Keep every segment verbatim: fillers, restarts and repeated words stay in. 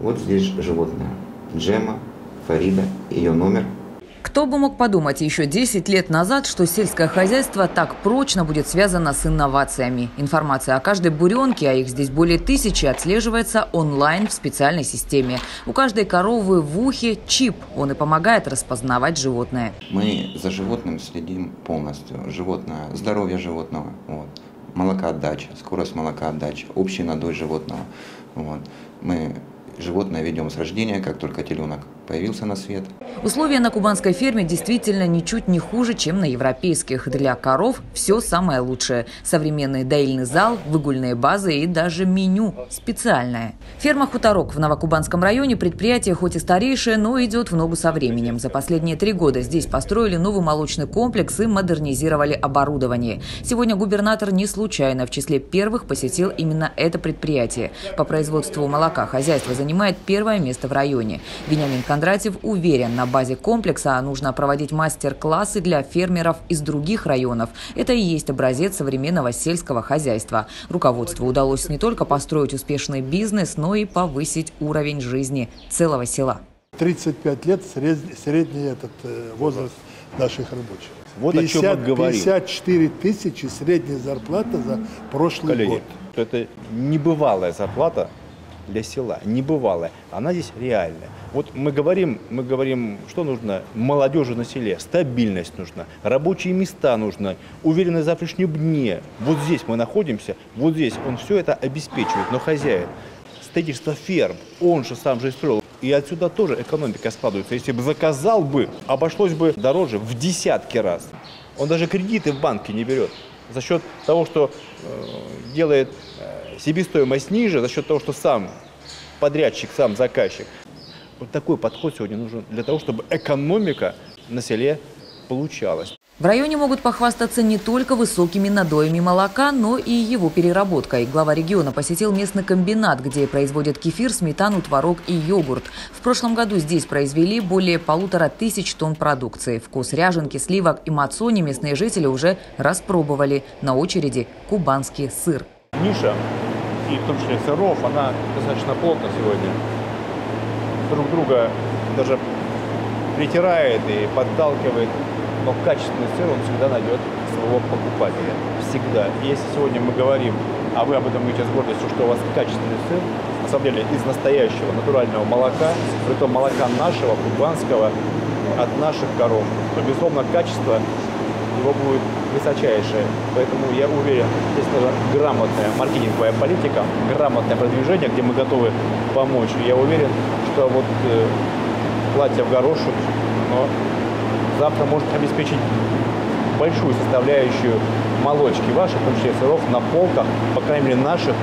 Вот здесь животное Джема, Фарида, ее номер. Кто бы мог подумать еще десять лет назад, что сельское хозяйство так прочно будет связано с инновациями. Информация о каждой буренке, а их здесь более тысячи, отслеживается онлайн в специальной системе. У каждой коровы в ухе чип. Он и помогает распознавать животное. Мы за животным следим полностью. Животное, здоровье животного, вот, молокоотдача, скорость молокоотдачи, общий надой животного. Вот. Мы... Животное ведем с рождения, как только теленок появился на свет. Условия на кубанской ферме действительно ничуть не хуже, чем на европейских. Для коров все самое лучшее. Современный доильный зал, выгульные базы и даже меню специальное. Ферма «Хуторок» в Новокубанском районе – предприятие хоть и старейшее, но идет в ногу со временем. За последние три года здесь построили новый молочный комплекс и модернизировали оборудование. Сегодня губернатор не случайно в числе первых посетил именно это предприятие. По производству молока хозяйство занимается занимает первое место в районе. Вениамин Кондратьев уверен, на базе комплекса нужно проводить мастер-классы для фермеров из других районов. Это и есть образец современного сельского хозяйства. Руководству удалось не только построить успешный бизнес, но и повысить уровень жизни целого села. тридцать пять лет средний этот возраст наших рабочих. Вот пятьдесят, пятьдесят четыре тысячи средняя зарплата за прошлый Коллеги, год. Это небывалая зарплата для села, небывалая, она здесь реальная. Вот мы говорим, мы говорим, что нужно молодежи на селе, стабильность нужна, рабочие места нужны, уверенность в завтрашнем дне. Вот здесь мы находимся, вот здесь он все это обеспечивает, но хозяин, строительство ферм, он же сам же и строил. И отсюда тоже экономика складывается. Если бы заказал бы, обошлось бы дороже в десятки раз. Он даже кредиты в банке не берет за счет того, что э, делает... Себестоимость ниже за счет того, что сам подрядчик, сам заказчик. Вот такой подход сегодня нужен для того, чтобы экономика на селе получалась. В районе могут похвастаться не только высокими надоями молока, но и его переработкой. Глава региона посетил местный комбинат, где производят кефир, сметану, творог и йогурт. В прошлом году здесь произвели более полутора тысяч тонн продукции. Вкус ряженки, сливок и мацони местные жители уже распробовали. На очереди кубанский сыр. Ниша, и в том числе сыров, она достаточно плотна сегодня. Друг друга даже притирает и подталкивает. Но качественный сыр, он всегда найдет своего покупателя. Всегда. Если сегодня мы говорим, а вы об этом говорите с гордостью, что у вас качественный сыр, на самом деле из настоящего натурального молока, притом молока нашего, кубанского, от наших коров, то, безусловно, качество его будет высочайшее. Поэтому я уверен, здесь нужна грамотная маркетинговая политика, грамотное продвижение, где мы готовы помочь. И я уверен, что вот э, платье в горошек, но завтра может обеспечить большую составляющую молочки ваших, в том числе сыров, на полках, по крайней мере, наших,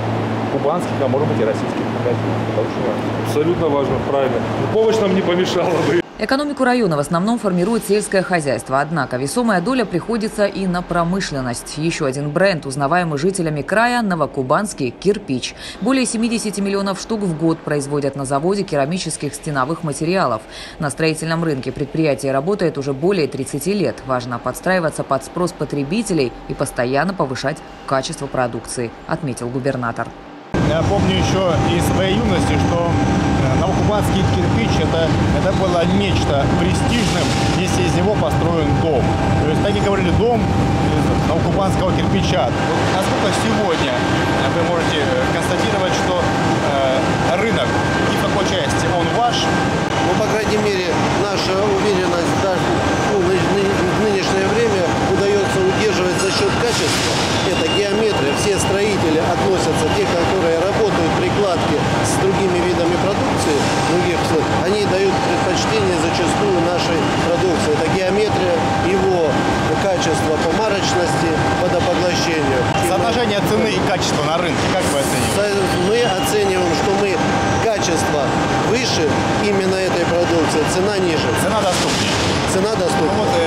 кубанских, а может быть и российских магазинов. Абсолютно важно, правильно. Помощь нам не помешала бы. Экономику района в основном формирует сельское хозяйство, однако весомая доля приходится и на промышленность. Еще один бренд, узнаваемый жителями края – новокубанский кирпич. Более семидесяти миллионов штук в год производят на заводе керамических стеновых материалов. На строительном рынке предприятие работает уже более тридцати лет. Важно подстраиваться под спрос потребителей и постоянно повышать качество продукции, отметил губернатор. Я помню еще из своей юности, что новокубанский кирпич это, это было нечто престижным, если из него построен дом. То есть, так и говорили, дом новокубанского кирпича. Насколько сегодня вы можете констатировать, что э, рынок и в какой части он ваш? Ну, по крайней мере, наша уверенность даже ну, в нынешнее время удается удерживать за счет качества. Это геометрия. Все строители относятся, те, которые работают при кладке с другими видами продукции, других, они дают предпочтение зачастую нашей продукции. Это геометрия, его качество по марочности, водопоглощению. Соотношение цены и качества на рынке, как вы оцениваете? Мы оцениваем, что мы качество выше именно этой продукции, цена ниже. Цена доступнее. Цена доступнее. Ну, вот, э,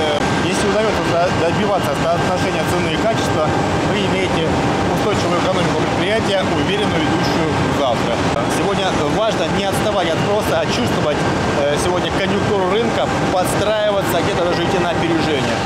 если удается добиваться соотношения цены и качества, вы имеете устойчивую экономику предприятия, уверенную идущую завтра. Сегодня важно не отставать от спроса, а чувствовать э, сегодня конъюнктуру рынка, подстраиваться, где-то даже идти на опережение.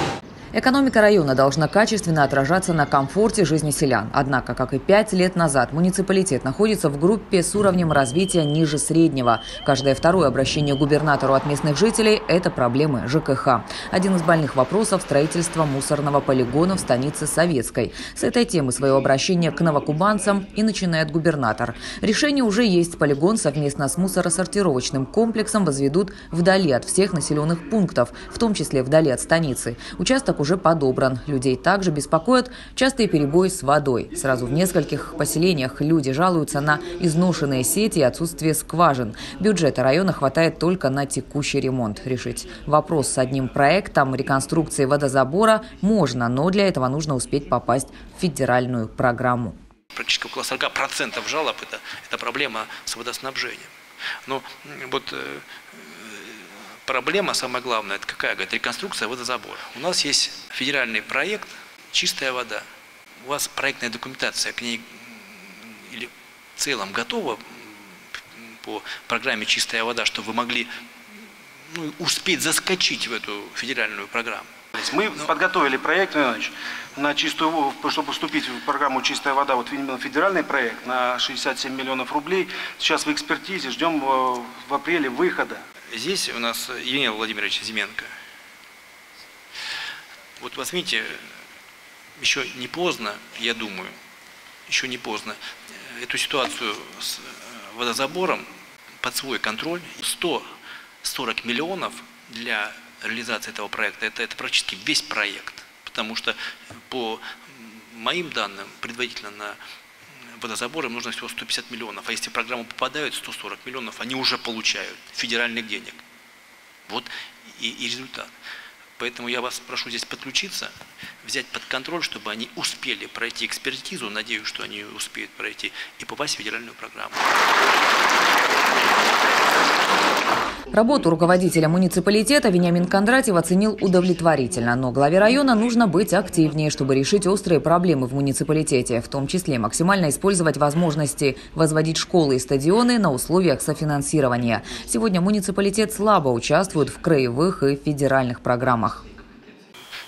Экономика района должна качественно отражаться на комфорте жизни селян. Однако, как и пять лет назад, муниципалитет находится в группе с уровнем развития ниже среднего. Каждое второе обращение к губернатору от местных жителей – это проблемы ЖКХ. Один из больных вопросов – строительство мусорного полигона в станице Советской. С этой темы своего обращения к новокубанцам и начинает губернатор. Решение уже есть. Полигон совместно с мусоросортировочным комплексом возведут вдали от всех населенных пунктов, в том числе вдали от станицы. Участок уже подобран. Людей также беспокоят частые перебои с водой. Сразу в нескольких поселениях люди жалуются на изношенные сети и отсутствие скважин. Бюджета района хватает только на текущий ремонт. Решить вопрос с одним проектом реконструкции водозабора можно, но для этого нужно успеть попасть в федеральную программу. Практически около сорока процентов жалоб это, – это проблема с водоснабжением. Но вот э, проблема самая главная – это какая? Говорит, реконструкция водозабора. У нас есть федеральный проект «Чистая вода». У вас проектная документация к ней или в целом готова по программе «Чистая вода», чтобы вы могли ну, успеть заскочить в эту федеральную программу? Мы подготовили проект, на чистую, чтобы вступить в программу «Чистая вода», вот именно федеральный проект на шестьдесят семь миллионов рублей. Сейчас в экспертизе, ждем в апреле выхода. Здесь у нас Евгений Владимирович Земенко. Вот вас видите, еще не поздно, я думаю, еще не поздно, эту ситуацию с водозабором под свой контроль. сто сорок миллионов для реализации этого проекта, это, это практически весь проект, потому что по моим данным, предварительно на водозаборы нужно всего сто пятьдесят миллионов, а если в программу попадают сто сорок миллионов, они уже получают федеральных денег. Вот и, и результат. Поэтому я вас прошу здесь подключиться, взять под контроль, чтобы они успели пройти экспертизу, надеюсь, что они успеют пройти, и попасть в федеральную программу. Работу руководителя муниципалитета Вениамин Кондратьев оценил удовлетворительно, но главе района нужно быть активнее, чтобы решить острые проблемы в муниципалитете, в том числе максимально использовать возможности возводить школы и стадионы на условиях софинансирования. Сегодня муниципалитет слабо участвует в краевых и федеральных программах.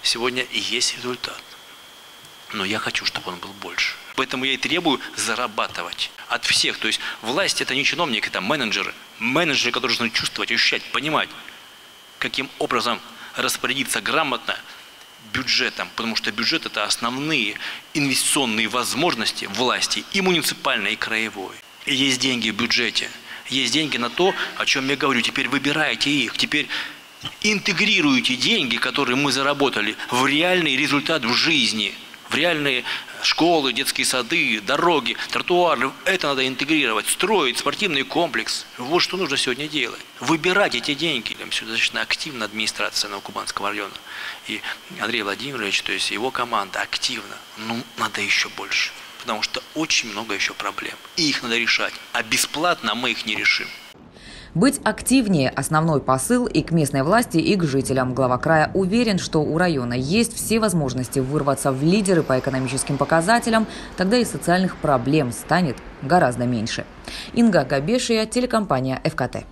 Сегодня и есть результат, но я хочу, чтобы он был больше. Поэтому я и требую зарабатывать от всех. То есть власть – это не чиновники, это менеджеры. Менеджеры, которые должны чувствовать, ощущать, понимать, каким образом распорядиться грамотно бюджетом. Потому что бюджет – это основные инвестиционные возможности власти и муниципальной, и краевой. И есть деньги в бюджете, есть деньги на то, о чем я говорю. Теперь выбирайте их, теперь интегрируйте деньги, которые мы заработали, в реальный результат в жизни. В реальные школы, детские сады, дороги, тротуары. Это надо интегрировать, строить спортивный комплекс. Вот что нужно сегодня делать. Выбирать эти деньги. Сегодня достаточно активно администрация Новокубанского района. И Андрей Владимирович, то есть его команда активно. Ну, надо еще больше. Потому что очень много еще проблем. И их надо решать. А бесплатно мы их не решим. Быть активнее – основной посыл и к местной власти, и к жителям. Глава края уверен, что у района есть все возможности вырваться в лидеры по экономическим показателям, тогда и социальных проблем станет гораздо меньше. Инга Габешия, телекомпания ФКТ.